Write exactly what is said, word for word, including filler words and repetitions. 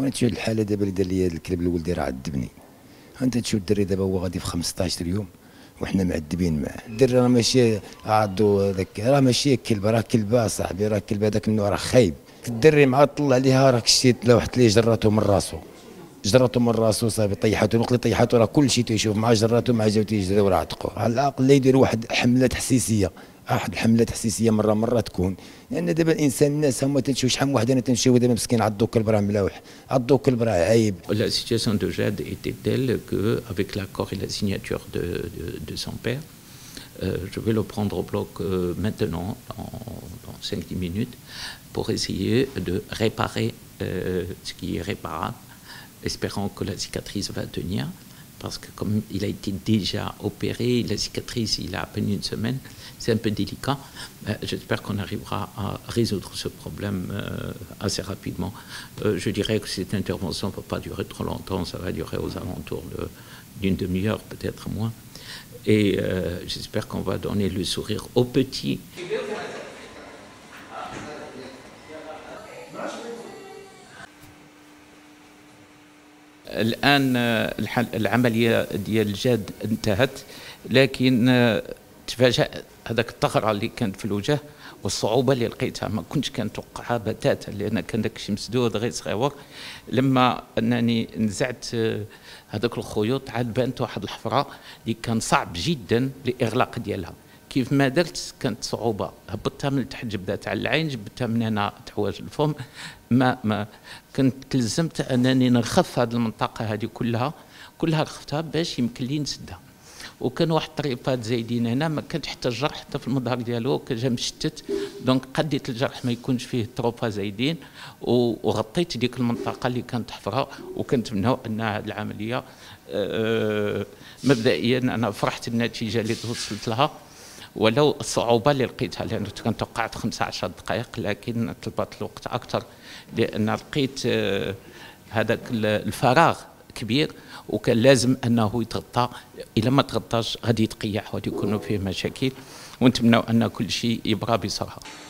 وانا تشوف الحاله دابا اللي دار لي هذا الكلب الاول ديال راه عذبني. انت تشوف الدري دابا هو غادي في خمسطاش يوم وحنا معذبين معاه. الدري راه ماشي عضو ذاك، راه ماشي كلب، راه كلبه صاحبي، راه كلب هذاك النوع راه خايب. الدري مع طلع عليها راك شتي تلوحت ليه جراته من راسو، جراته من راسو صاحبي، طيحته الوقت اللي طيحته راه كلشي تيشوف، مع جراته مع جاو تيجريو راه عتقوه. على الاقل لا يدير واحد حمله تحسيسيه، واحد الحمله تحسيسيه مره مره تكون، لان يعني دابا الانسان الناس هما تنشوف شحال من واحد انا تنشوف دابا مسكين عضو كلب راه ملاوح، عضو كلب راه عايب. La situation de Jade était telle que avec l'accord et la signature de de, de son père, euh, je vais le prendre au bloc euh, maintenant dans cinq dix minutes pour essayer de réparer euh, ce qui est réparable, espérant que la cicatrice va tenir, parce que comme il a été déjà opéré, la cicatrice, il a à peine une semaine, c'est un peu délicat. J'espère qu'on arrivera à résoudre ce problème assez rapidement. Je dirais que cette intervention ne va pas durer trop longtemps, ça va durer aux alentours d'une demi-heure, peut-être moins. Et euh, j'espère qu'on va donner le sourire aux petits. الآن العملية ديال جاد انتهت، لكن تفاجأت هذاك الثغرة اللي كانت في الوجه والصعوبة اللي لقيتها ما كنتش كنتوقعها بتاتا، لأن كان داك الشيء مسدود غير صغيور. لما أنني نزعت هذاك الخيوط عاد بانت واحد الحفرة اللي كان صعب جدا الإغلاق ديالها. كيف ما درت كانت صعوبه، هبطتها من التحت جبدها تاع العين، جبدتها من هنا تحوايج الفم، ما ما كنت تلزمت انني نرخف هذه المنطقه هذه كلها كلها رخفتها باش يمكن لي نسدها. وكان واحد الطريفات زايدين هنا، ما كانت حتى الجرح حتى في المظهر ديالو كان جا مشتت، دونك قديت الجرح ما يكونش فيه طروفه زايدين، وغطيت ديك المنطقه اللي كانت حفره. وكنتمناو ان هذه العمليه مبدئيا انا فرحت النتيجه اللي توصلت لها، ولو الصعوبة اللي لقيتها، لأن كنت توقعت خمسطاش دقائق لكن طلبت الوقت أكثر، لأن لقيت هذاك الفراغ كبير وكان لازم أنه يتغطى، إلا ما تغطاش غادي يتقيح وغادي يكونوا فيه مشاكل، ونتمناو أن كل شيء يبرى بسرعة.